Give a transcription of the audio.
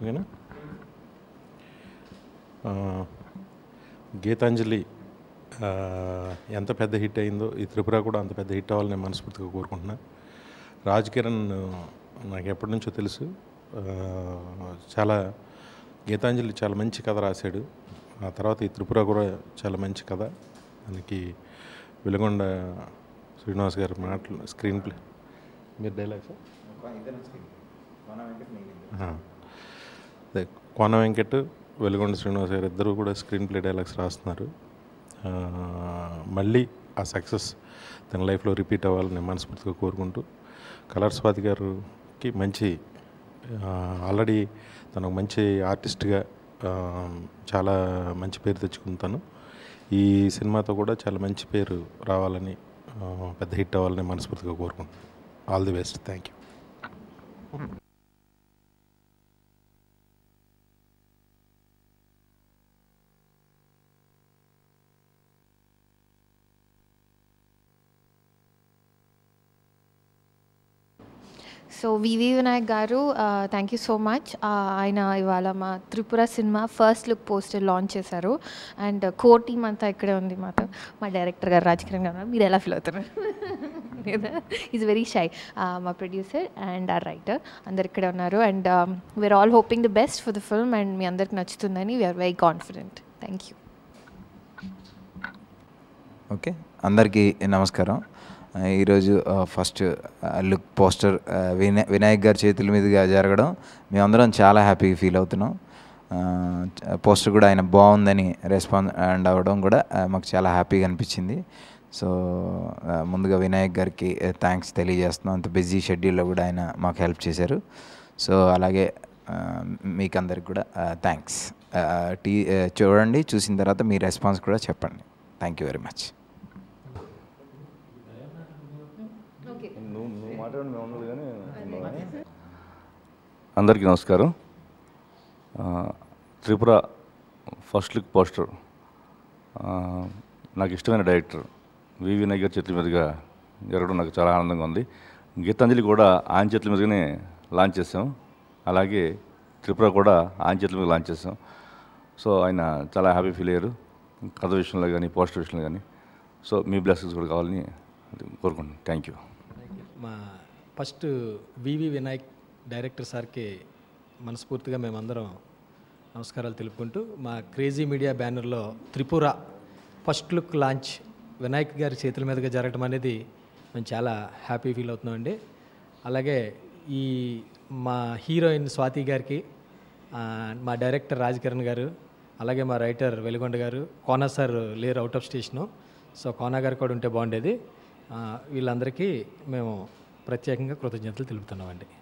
okay, Geetanjali ఎంత పెద్ద hit అయిందో ఈ త్రిపుర కూడా అంత పెద్ద హిట్ అవ్వాలని మనస్ఫూర్తిగా కోరుకుంటున్నా. రాజ్కిరణ్ నాకు ఎప్పటి నుంచో తెలుసు, చాలా గీతాంజలి చాలా మంచి కథ రాశాడు. ఆ తర్వాత ఈ త్రిపుర కూడా చాలా మంచి కథ. దానికి వెలుగొండ శ్రీనివాస్ గారు మాటలు స్క్రీన్ ప్లే మీరు డైలాగ్స్ అదే కోన వెంకట్ వెలుగొండ శ్రీనివాస్ గారు ఇద్దరు కూడా స్క్రీన్ ప్లే డైలాగ్స్ రాస్తున్నారు. మళ్ళీ ఆ సక్సెస్ తన లైఫ్లో రిపీట్ అవ్వాలని మనస్ఫూర్తిగా కోరుకుంటూ, కలర్ స్వాతి గారికి మంచి ఆల్రెడీ తను మంచి ఆర్టిస్ట్గా చాలా మంచి పేరు తెచ్చుకుంటాను. ఈ సినిమాతో కూడా చాలా మంచి పేరు రావాలని, పెద్ద హిట్ అవ్వాలని మనస్ఫూర్తిగా కోరుకుంటున్నాను. All the best. Thank you. So VV Vinayak గారు, థ్యాంక్ యూ సో మచ్. ఆయన ఇవాళ మా Tripura cinema first look poster launch చేశారు. అండ్ కోర్ టీమ్ అంతా ఇక్కడే ఉంది మాతో. మా డైరెక్టర్ గారు రాజకిరణ్ గారు, మీరు ఎలా ఫీల్ అవుతారు? Is very shy. మా ప్రొడ్యూసర్ అండ్ ఆ రైటర్ అందరు ఇక్కడే ఉన్నారు. And we are all hoping the best for the film. And మీ అందరికి నచ్చుతుందని we are very confident. Thank you. Okay, అందరికీ నమస్కారం. ఈరోజు ఫస్ట్ లుక్ పోస్టర్ వినాయక్ గారి చేతుల మీదుగా జరగడం మేమందరం చాలా హ్యాపీగా ఫీల్ అవుతున్నాం. పోస్టర్ కూడా ఆయన బాగుందని రెస్పాండ్ అవ్వడం కూడా మాకు చాలా హ్యాపీగా అనిపించింది. సో ముందుగా వినాయక్ గారికి థ్యాంక్స్ తెలియజేస్తున్నాం. అంత బిజీ షెడ్యూల్లో కూడా ఆయన మాకు హెల్ప్ చేశారు. సో అలాగే మీకందరికి కూడా థ్యాంక్స్. చూడండి, చూసిన తర్వాత మీ రెస్పాన్స్ కూడా చెప్పండి. Thank you very much. అందరికీ నమస్కారం. త్రిపుర ఫస్ట్ లుక్ పోస్టర్ నాకు ఇష్టమైన డైరెక్టర్ వి.V. వినాయక్ గారి చేతుల మీదుగా జరగడం నాకు చాలా ఆనందంగా ఉంది. గీతాంజలి కూడా ఆయన చేతుల మీదుగానే లాంచ్ చేసాం. అలాగే త్రిపుర కూడా ఆయన చేతుల మీద లాంచ్ చేసాం. సో ఆయన చాలా హ్యాపీ ఫీల్ అయ్యారు కథ విషయంలో కానీ పోస్టర్ విషయంలో కానీ. సో మీ బ్లెస్సింగ్స్ కూడా కావాలని కోరుకుంటున్నాను. Thank you. మా ఫస్ట్ వి.V. వినాయక్ డైరెక్టర్ సార్కి మనస్ఫూర్తిగా మేమందరం నమస్కారాలు తెలుపుకుంటూ, మా క్రేజీ మీడియా బ్యానర్లో Tripura first look launch Vinayak గారి చేతుల మీదుగా జరగడం అనేది మేము చాలా హ్యాపీ ఫీల్ అవుతున్నామండి. అలాగే ఈ మా హీరోయిన్ స్వాతి గారికి, మా డైరెక్టర్ రాజకిరణ్ గారు, అలాగే మా రైటర్ వెలుగొండ గారు, కోనా సార్ లేరు out of station, so Kona గారు కూడా ఉంటే బాగుండేది. వీళ్ళందరికీ మేము ప్రత్యేకంగా కృతజ్ఞతలు తెలుపుతున్నామండి.